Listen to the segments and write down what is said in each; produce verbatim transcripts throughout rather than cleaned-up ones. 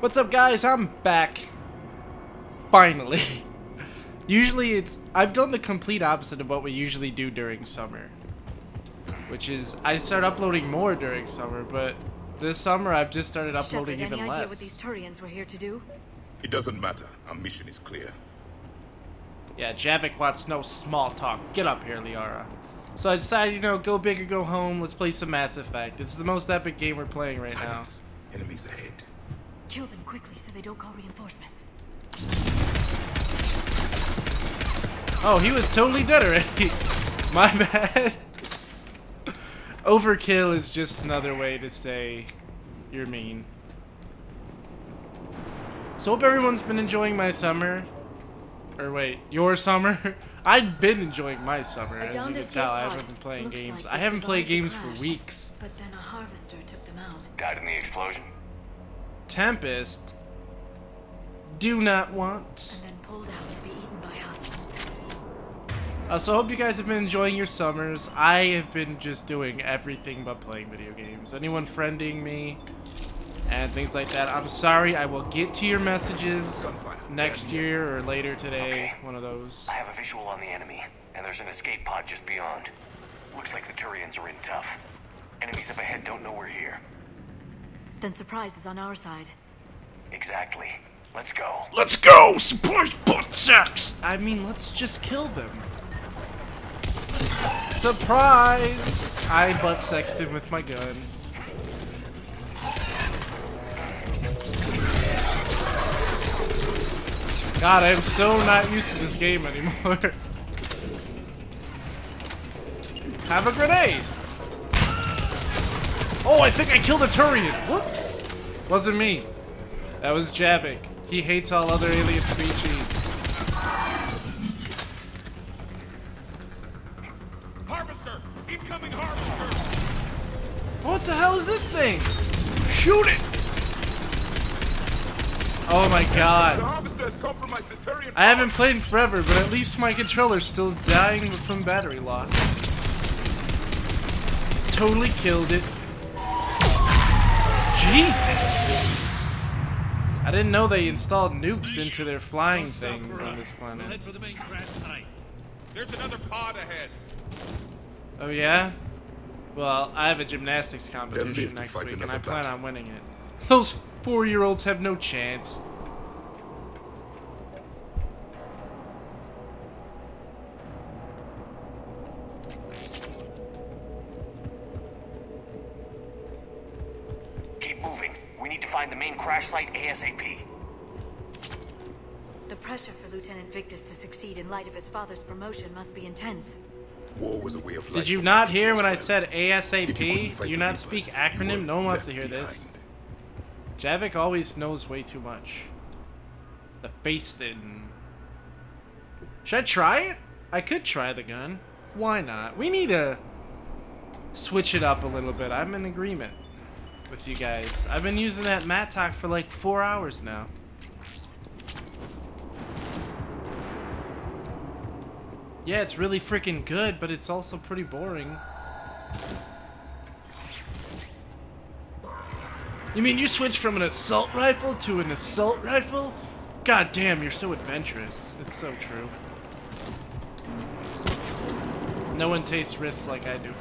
What's up, guys? I'm back. Finally. Usually it's... I've done the complete opposite of what we usually do during summer. Which is, I start uploading more during summer, but this summer I've just started uploading Shepherd, even any less. Idea what these Turians were here to do? It doesn't matter. Our mission is clear. Yeah, Javik wants no small talk. Get up here, Liara. So I decided, you know, go big or go home. Let's play some Mass Effect. It's the most epic game we're playing right now. Enemies ahead. Kill them quickly so they don't call reinforcements. Oh, he was totally dead already. My bad. Overkill is just another way to say you're mean. So hope everyone's been enjoying my summer. Or wait, your summer? I've been enjoying my summer, as you can tell. I haven't been playing games. I haven't played games for weeks. But then a harvester took them out. Died in the explosion. Tempest do not want. And then pulled out to be eaten by Husk. Uh, so I hope you guys have been enjoying your summers. I have been just doing everything but playing video games. Anyone friending me and things like that. I'm sorry, I will get to your messages next year or later today. Okay. One of those. I have a visual on the enemy, and there's an escape pod just beyond. Looks like the Turians are in tough. Enemies up ahead don't know we're here. Then surprise is on our side. Exactly. Let's go. Let's go! Surprise butt sex! I mean, let's just kill them. Surprise! I butt sexed him with my gun. God, I'm so not used to this game anymore. Have a grenade! Oh, I think I killed a Turian! Whoops! Wasn't me. That was Javik. He hates all other alien species. Harvester! Incoming harvester! What the hell is this thing? Shoot it! Oh my god. I haven't played in forever, but at least my controller's still dying from battery loss. Totally killed it. Jesus! I didn't know they installed nukes into their flying things on this planet. We'll head for the main crash site. There's another pod ahead. Oh yeah? Well, I have a gymnastics competition next week and I plan on winning it. Those four-year-olds have no chance. Keep moving. We need to find the main crash site ASAP. The pressure for Lieutenant Victus to succeed in light of his father's promotion must be intense. War was a way of life. Did you not hear when I said ASAP? Do you not speak acronym? No one wants to hear this. Javik always knows way too much. The face thing. Should I try it? I could try the gun. Why not? We need to switch it up a little bit. I'm in agreement with you guys. I've been using that Mattock for like four hours now. Yeah, it's really freaking good, but it's also pretty boring. You mean you switched from an assault rifle to an assault rifle? God damn, you're so adventurous. It's so true. No one takes risks like I do.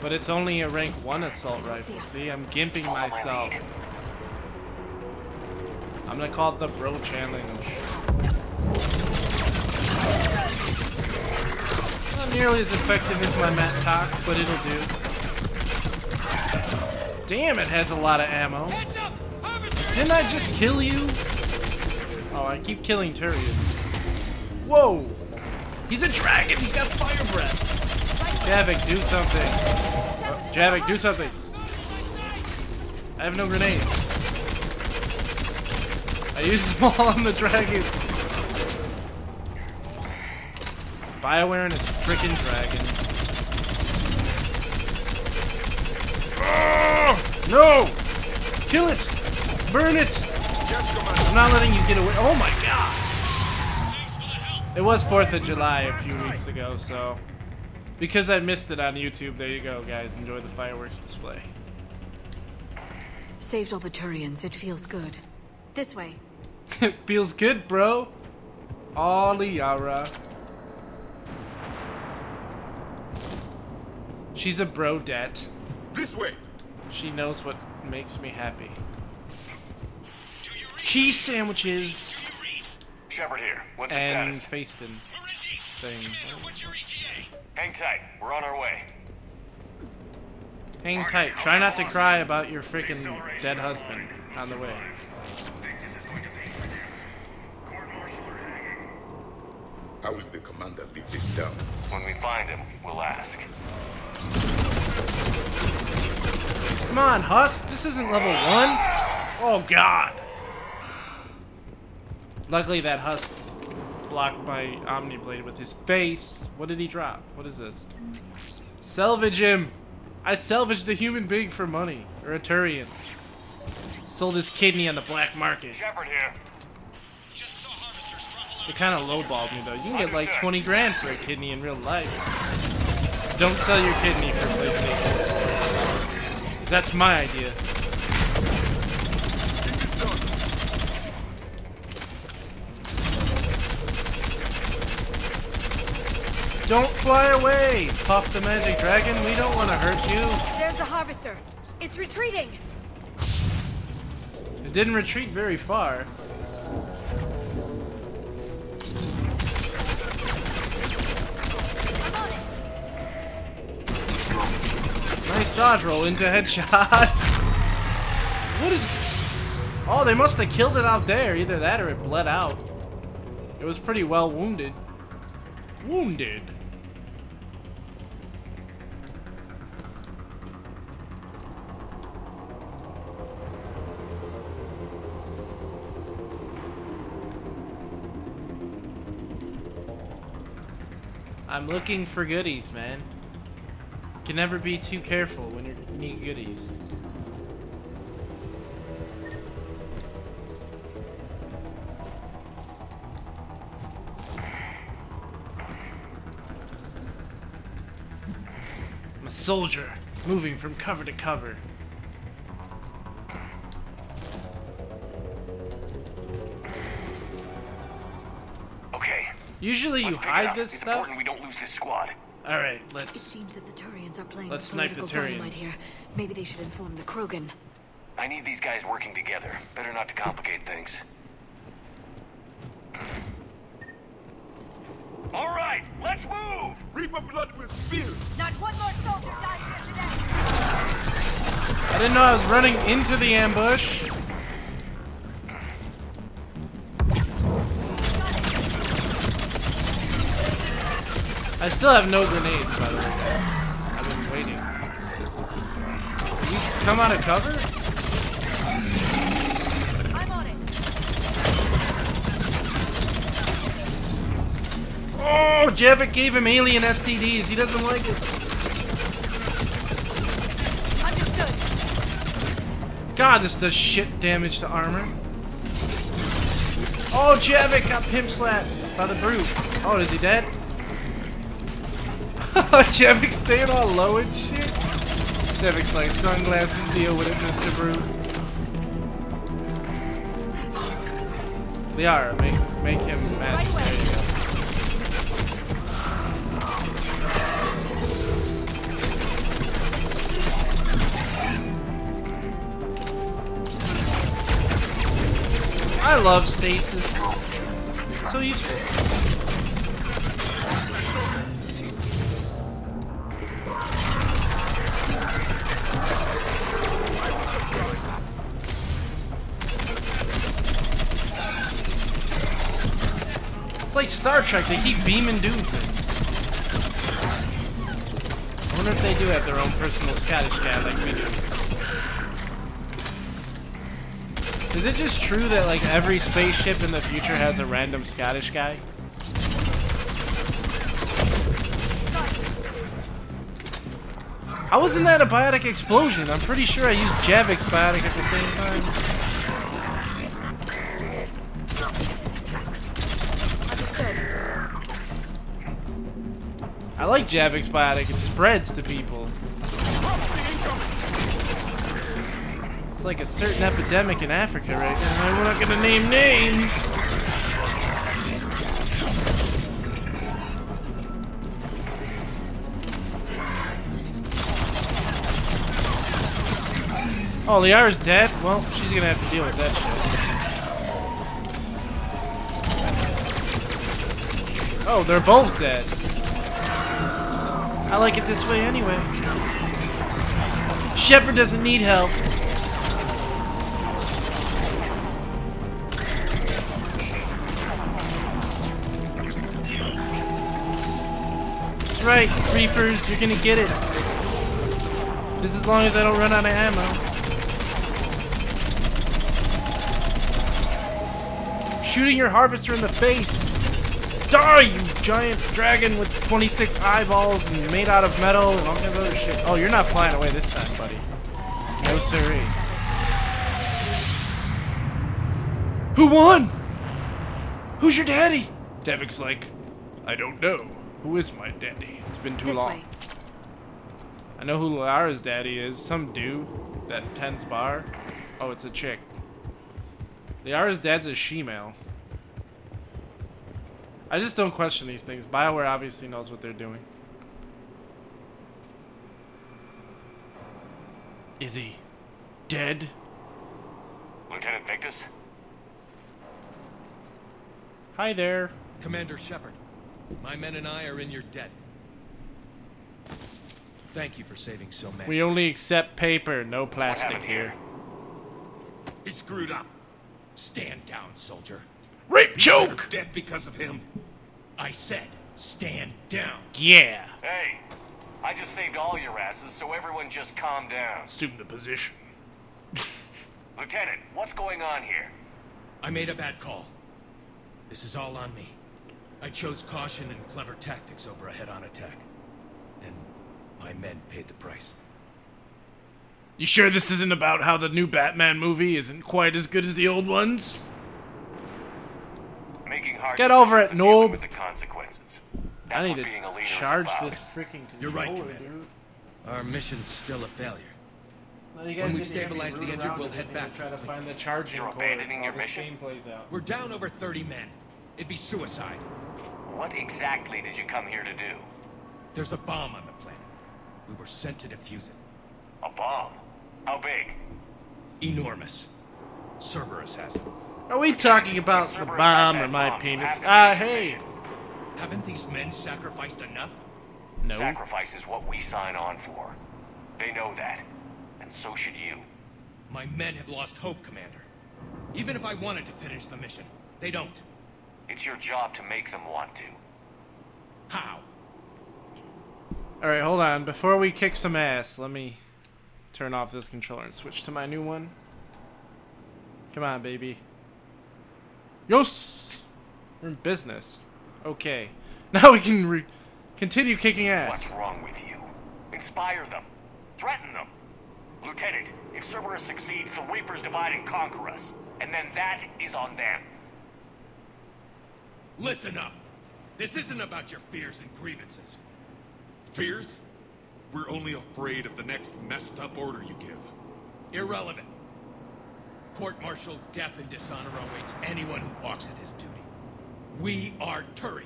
But it's only a rank one assault rifle, see? I'm gimping myself. I'm gonna call it the bro challenge. Not nearly as effective as my Mattock, but it'll do. Damn, it has a lot of ammo. Didn't I just kill you? Oh, I keep killing Turian. Whoa! He's a dragon! He's got fire breath! Javik, do something. Oh, Javik, do something. I have no grenades. I used them all on the dragon. Bioware and his frickin' dragon. No! Kill it! Burn it! I'm not letting you get away. Oh my god! It was fourth of July a few weeks ago, so... Because I missed it on YouTube, there you go, guys. Enjoy the fireworks display. saved all the Turians. It feels good. This way. It feels good, bro. Oh, Liara. She's a brodette. This way. She knows what makes me happy. Do you read? Cheese sandwiches. Do you read? Shepherd here. What's your status? And Faiston thing. Commander, what's your E T A? Hang tight. We're on our way. Hang tight. Try not to cry about your freaking dead husband on the way. How will the commander leave this down? When we find him, we'll ask. Come on, Husk. This isn't level one. Oh, God. Luckily, that Husk blocked my omniblade with his face. What did he drop? What is this? Salvage him. I salvaged the human being for money, or a Turian. Sold his kidney on the black market. Shepherd here. Just saw Harvester's trouble. They kind of lowballed me though. You can get like twenty grand for a kidney in real life. Don't sell your kidney for PlayStation. That's my idea. Don't fly away, Puff the Magic Dragon. We don't want to hurt you. There's a Harvester. It's retreating. It didn't retreat very far. Nice dodge roll into headshots. What is... Oh, they must have killed it out there. Either that or it bled out. It was pretty well wounded. Wounded. I'm looking for goodies, man. Can never be too careful when you need goodies. I'm a soldier, moving from cover to cover. Usually you hide this it's stuff. We don't lose this squad. All right, let's. It seems that the Turians are playing let's snipe the Turians. Here. Maybe they should inform the Krogan. I need these guys working together. Better not to complicate things. All right, let's move. Reaper blood will spill. Not one more soldier dies here today. I didn't know I was running into the ambush. I still have no grenades, by the way. I've been waiting. Can you come out of cover? I'm on it. Oh, Javik gave him alien S T Ds. He doesn't like it. Understood. God, this does shit damage to armor. Oh, Javik got pimp slapped by the brute. Oh, is he dead? Javik's staying all low and shit. Javik's like, sunglasses, deal with it, Mister Brew. Liara, make, make him mad. Right there you go. I love stasis. It's so useful. Like Star Trek, they keep beaming dudes in. I wonder if they do have their own personal Scottish cat like we do. Is it just true that like every spaceship in the future has a random Scottish guy? I wasn't that a biotic explosion. I'm pretty sure I used Javik's biotic at the same time. I like Javik's biotic, it spreads to people. It's like a certain epidemic in Africa right now. We're not gonna name names. Oh, Liara's dead? Well, she's gonna have to deal with that shit. Oh, they're both dead. I like it this way anyway. Shepherd doesn't need help. That's right, Reapers, you're gonna get it. Just as long as I don't run out of ammo. Shooting your Harvester in the face! Die, you giant dragon with twenty-six eyeballs and made out of metal and all kinds of other shit. Oh, you're not flying away this time, buddy. No siree. Who won? Who's your daddy? Devik's like, I don't know. Who is my daddy? It's been too this long. Way. I know who Liara's daddy is. Some dude. That tense bar. Oh, it's a chick. Liara's dad's a she-male. I just don't question these things. Bioware obviously knows what they're doing. Is he dead? Lieutenant Victus? Hi there. Commander Shepherd, my men and I are in your debt. Thank you for saving so many. We only accept paper, no plastic here. It's screwed up. Stand down, soldier. Rape joke! Dead because of him. I said, stand down. Yeah. Hey, I just saved all your asses, so everyone just calm down. Assume the position. Lieutenant, what's going on here? I made a bad call. This is all on me. I chose caution and clever tactics over a head-on attack. And my men paid the price. You sure this isn't about how the new Batman movie isn't quite as good as the old ones? Making hard Get over it, Noob. With the consequences. That's I need to being a charge this freaking controller. You're right, Commander. Dude. Our mission's still a failure. Well, you guys when we stabilize the injured, we'll head back. Try to find the charging You're abandoning your mission. Plays out. We're down over thirty men. It'd be suicide. What exactly did you come here to do? There's a bomb on the planet. We were sent to defuse it. A bomb? How big? Enormous. Cerberus has it. Are we talking about the bomb or my penis? Ah, hey! Haven't these men sacrificed enough? No. Sacrifice is what we sign on for. They know that. And so should you. My men have lost hope, Commander. Even if I wanted to finish the mission, they don't. It's your job to make them want to. How? Alright, hold on. Before we kick some ass, let me turn off this controller and switch to my new one. Come on, baby. Yes! We're in business. Okay. Now we can re continue kicking ass. What's wrong with you? Inspire them. Threaten them. Lieutenant, if Cerberus succeeds, the Reapers divide and conquer us. And then that is on them. Listen up. This isn't about your fears and grievances. Fears? We're only afraid of the next messed-up order you give. Irrelevant. Court-martial, death, and dishonor awaits anyone who balks at his duty. We are Turian.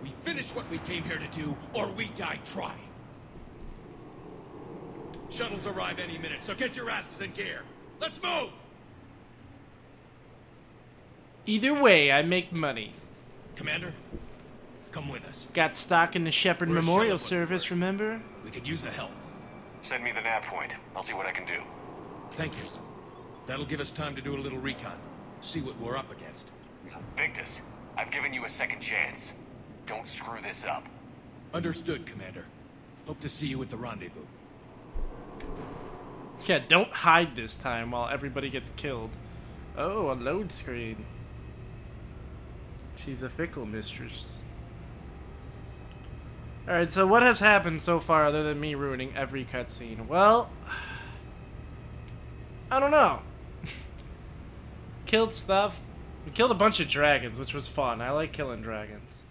We finish what we came here to do, or we die trying. Shuttles arrive any minute, so get your asses in gear. Let's move! Either way, I make money. Commander? Come with us. Got stock in the Shepherd Memorial Service, remember? We could use the help. Send me the nav point. I'll see what I can do. Thank you. That'll give us time to do a little recon. See what we're up against. Victus, I've given you a second chance. Don't screw this up. Understood, Commander. Hope to see you at the rendezvous. Yeah, don't hide this time while everybody gets killed. Oh, a load screen. She's a fickle mistress. Alright, so what has happened so far other than me ruining every cutscene? Well, I don't know. Killed stuff. We killed a bunch of dragons, which was fun. I like killing dragons.